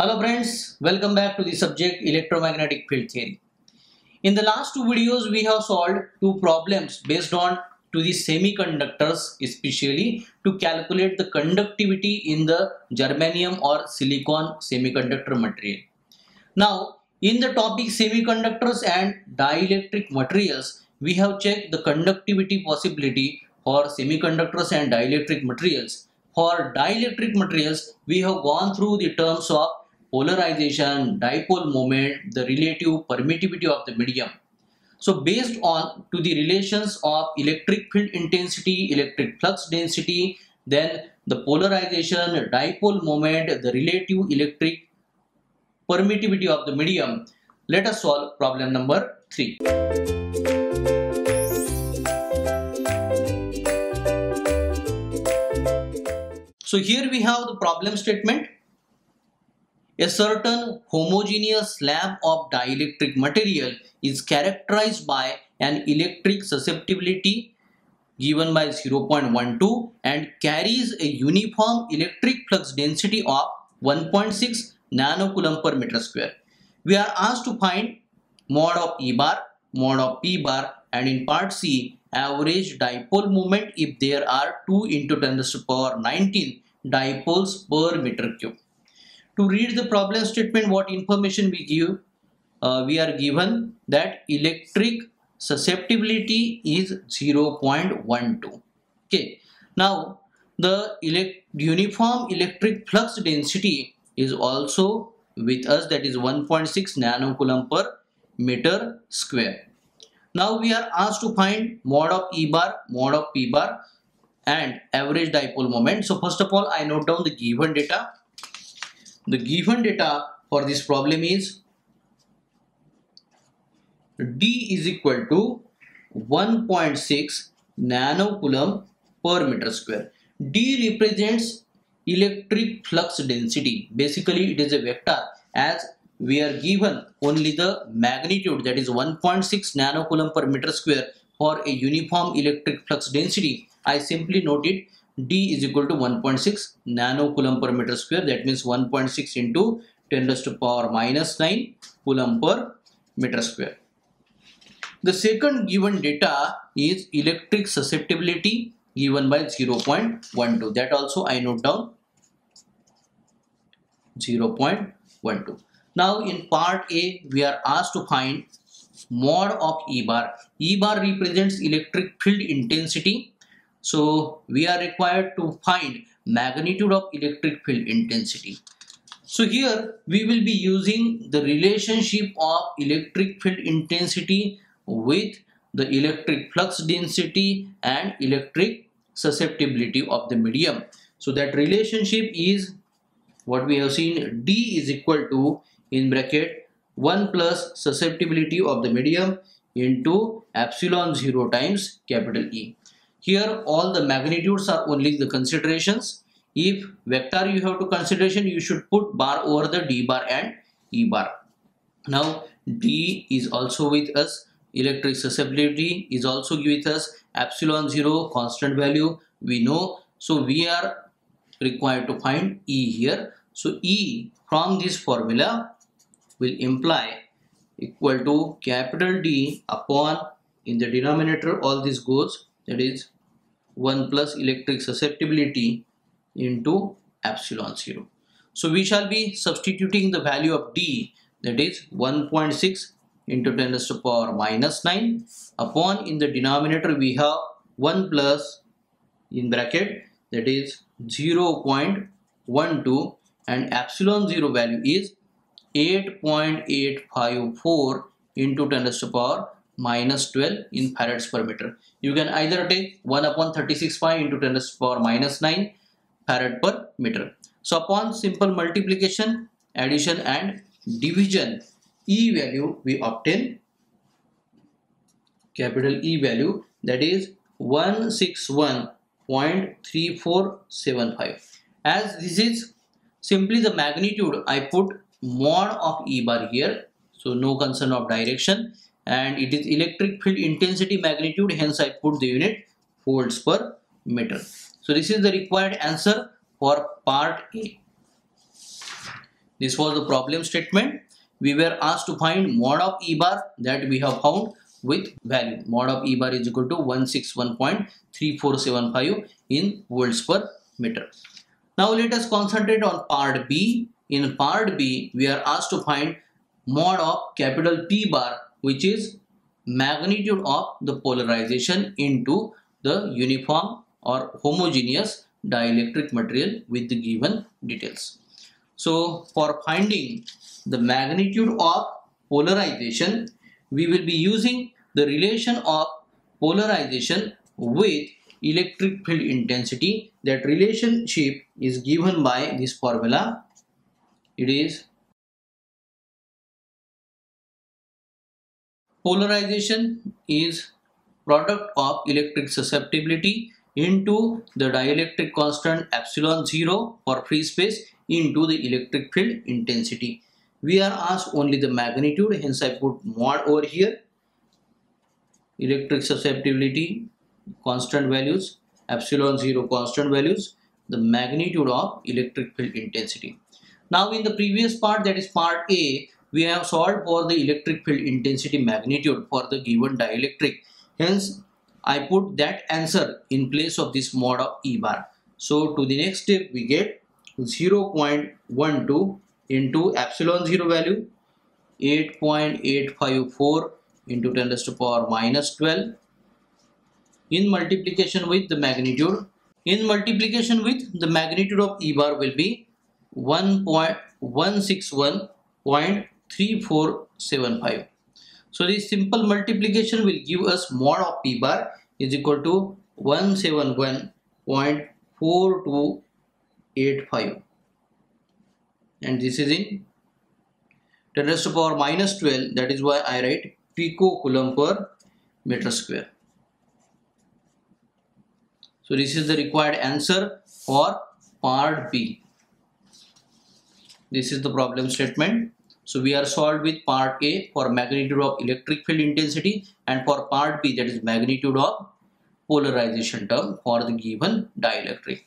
Hello friends, welcome back to the subject Electromagnetic Field Theory. In the last two videos, we have solved two problems based on the semiconductors, especially to calculate the conductivity in the germanium or silicon semiconductor material. Now, in the topic semiconductors and dielectric materials, we have checked the conductivity possibility for semiconductors and dielectric materials. For dielectric materials, we have gone through the terms of polarization, dipole moment, the relative permittivity of the medium. So based on the relations of electric field intensity, electric flux density, then the polarization, dipole moment, the relative electric permittivity of the medium, let us solve problem number 3. So here we have the problem statement. A certain homogeneous slab of dielectric material is characterized by an electric susceptibility given by 0.12 and carries a uniform electric flux density of 1.6 nanocoulomb per meter square. We are asked to find mod of E bar, mod of P bar, and in part C, average dipole moment if there are 2 × 10⁹ dipoles per meter cube. To read the problem statement, what information we give? We are given that electric susceptibility is 0.12. Okay. Now, the uniform electric flux density is also with us, that is 1.6 nanocoulomb per meter square. Now, we are asked to find mod of E bar, mod of P bar and average dipole moment. So, first of all, I note down the given data. The given data for this problem is D is equal to 1.6 nanocoulomb per meter square. D represents electric flux density. Basically, it is a vector as we are given only the magnitude, that is 1.6 nanocoulomb per meter square for a uniform electric flux density. I simply note it. D is equal to 1.6 nanocoulomb per meter square, that means 1.6 × 10⁻⁹ coulomb per meter square. The second given data is electric susceptibility given by 0.12. That also I note down, 0.12. Now in part A, we are asked to find mod of E bar. E bar represents electric field intensity. So we are required to find magnitude of electric field intensity. So here we will be using the relationship of electric field intensity with the electric flux density and electric susceptibility of the medium. So that relationship is what we have seen. D is equal to, in bracket, 1 plus susceptibility of the medium into epsilon 0 times capital E. Here all the magnitudes are only the considerations. If vector you have to consideration, you should put bar over the D bar and E bar. Now D is also with us, electric susceptibility is also with us, epsilon 0 constant value we know. So we are required to find E here. So E from this formula will imply equal to capital D upon, in the denominator all this goes, that is 1 plus electric susceptibility into epsilon 0. So we shall be substituting the value of D, that is 1.6 × 10⁻⁹ upon, in the denominator we have 1 plus, in bracket, that is 0.12, and epsilon 0 value is 8.854 into 10⁻⁹ in farads per meter. You can either take 1/36π × 10⁻⁹ farad per meter. So upon simple multiplication, addition and division, E value we obtain, capital E value, that is 161.3475. As this is simply the magnitude, I put mod of E bar here. So no concern of direction. And it is electric field intensity magnitude, hence I put the unit volts per meter. So this is the required answer for part A. This was the problem statement. We were asked to find mod of E bar, that we have found with value. Mod of E bar is equal to 161.3475 in volts per meter. Now let us concentrate on part B. In part B, we are asked to find mod of capital P bar, which is magnitude of the polarization into the uniform or homogeneous dielectric material with the given details. So for finding the magnitude of polarization, we will be using the relation of polarization with electric field intensity. That relationship is given by this formula. It is polarization is product of electric susceptibility into the dielectric constant epsilon 0 for free space into the electric field intensity. We are asked only the magnitude, hence I put mod over here. Electric susceptibility, constant values, epsilon 0 constant values, the magnitude of electric field intensity. Now in the previous part, that is part A, we have solved for the electric field intensity magnitude for the given dielectric. Hence, I put that answer in place of this mod of E bar. So to the next step, we get 0.12 into epsilon 0 value, 8.854 into 10⁻¹² in multiplication with the magnitude. In multiplication with the magnitude of E bar will be 161.3475. So this simple multiplication will give us mod of P bar is equal to 171.4285, and this is in 10⁻¹². That is why I write picocoulomb per meter square. So this is the required answer for part B. This is the problem statement. So we are solved with part A for magnitude of electric field intensity, and for part B, that is magnitude of polarization term for the given dielectric.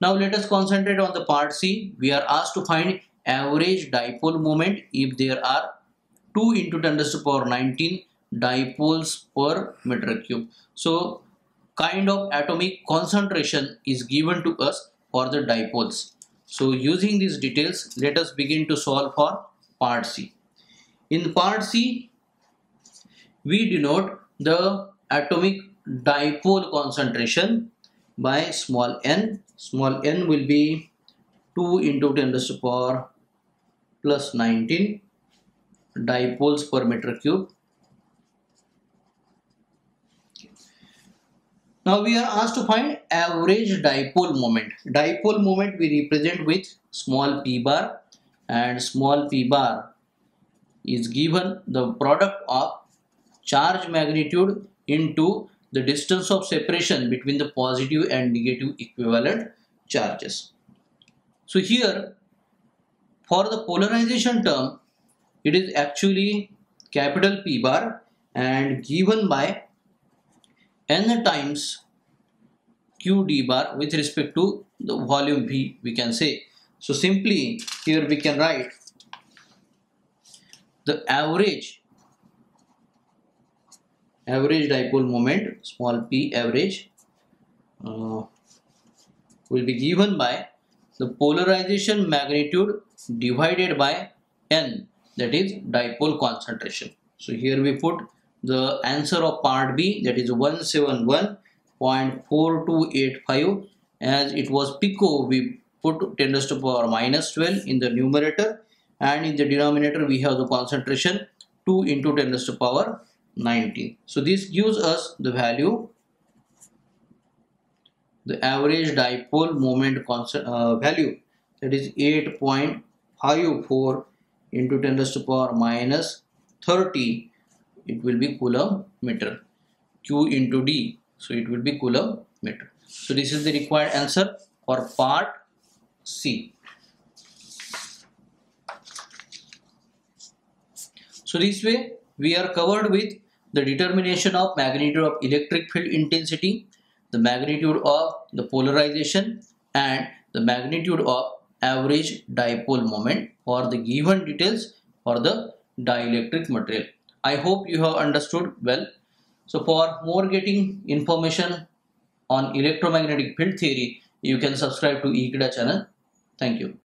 Now let us concentrate on the part C. We are asked to find average dipole moment if there are 2 into 10⁻¹⁹ dipoles per meter cube. So kind of atomic concentration is given to us for the dipoles. So using these details, let us begin to solve for part C. In part C, we denote the atomic dipole concentration by small n. Small n will be 2 into 10⁻¹⁹ dipoles per meter cube. Now we are asked to find average dipole moment. Dipole moment we represent with small p bar, and small p bar is given the product of charge magnitude into the distance of separation between the positive and negative equivalent charges. So here for the polarization term, it is actually capital P bar and given by n times QD bar with respect to the volume V, we can say. So simply here we can write the average dipole moment, small p average, will be given by the polarization magnitude divided by n, that is dipole concentration. So here we put the answer of part B, that is 171.4285. As it was pico, we put 10⁻¹² in the numerator, and in the denominator we have the concentration 2 into 10⁻¹⁹. So this gives us the value, the average dipole moment value, that is 8.54 into 10⁻¹⁵. It will be coulomb meter. Q into D, so it will be coulomb meter. So this is the required answer for part C. So this way we are covered with the determination of magnitude of electric field intensity, the magnitude of the polarization, and the magnitude of average dipole moment for the given details for the dielectric material. I hope you have understood well. So for more getting information on electromagnetic field theory, you can subscribe to Ekeeda channel. Thank you.